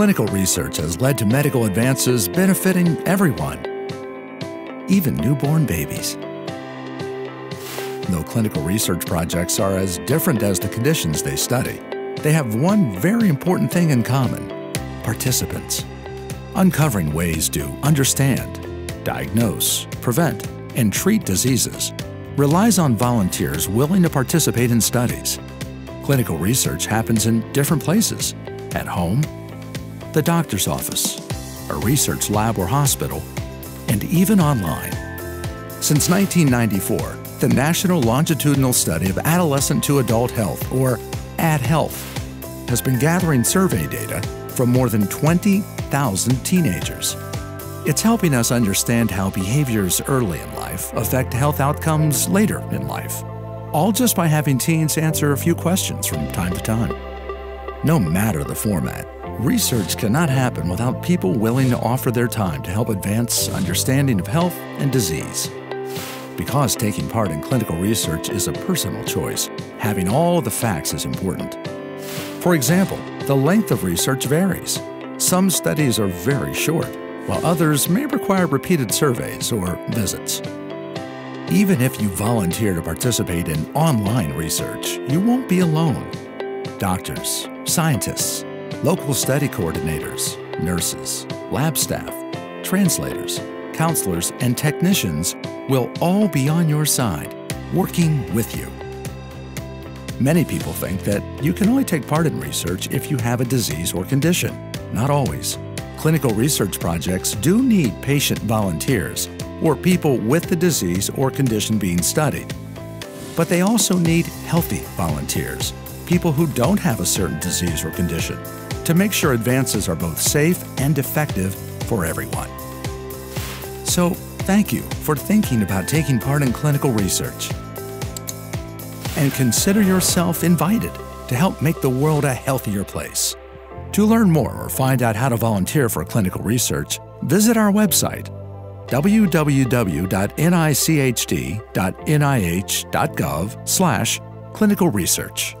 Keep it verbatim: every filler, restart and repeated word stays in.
clinical research has led to medical advances benefiting everyone, even newborn babies. Though clinical research projects are as different as the conditions they study, they have one very important thing in common: participants. Uncovering ways to understand, diagnose, prevent, and treat diseases relies on volunteers willing to participate in studies. Clinical research happens in different places: at home, the doctor's office, a research lab or hospital, and even online. Since nineteen ninety-four, the National Longitudinal Study of Adolescent to Adult Health, or AdHealth, has been gathering survey data from more than twenty thousand teenagers. It's helping us understand how behaviors early in life affect health outcomes later in life, all just by having teens answer a few questions from time to time. No matter the format, research cannot happen without people willing to offer their time to help advance understanding of health and disease. Because taking part in clinical research is a personal choice, having all the facts is important. For example, the length of research varies. Some studies are very short, while others may require repeated surveys or visits. Even if you volunteer to participate in online research, you won't be alone. Doctors, scientists, local study coordinators, nurses, lab staff, translators, counselors, and technicians will all be on your side, working with you. Many people think that you can only take part in research if you have a disease or condition. Not always. Clinical research projects do need patient volunteers, or people with the disease or condition being studied. But they also need healthy volunteers, people who don't have a certain disease or condition, to make sure advances are both safe and effective for everyone. So, thank you for thinking about taking part in clinical research. And consider yourself invited to help make the world a healthier place. To learn more or find out how to volunteer for clinical research, visit our website, w w w dot nichd dot n i h dot gov slash clinical research.